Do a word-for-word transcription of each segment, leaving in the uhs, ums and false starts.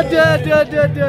Aduh, aduh, aduh, aduh,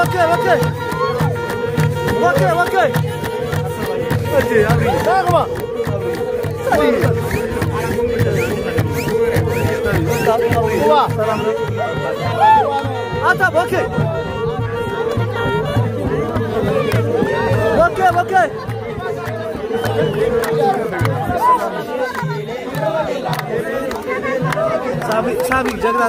Wakai, wakai, wakai, wakai. Aje, abri. Dah kau? Tadi. Wah. Atap, wakai. Wakai, wakai. Sabi, sabi, jaga.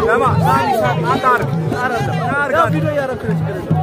Nama, sabi, sabi. Antar, antar, antar. Video yang ada terus terus.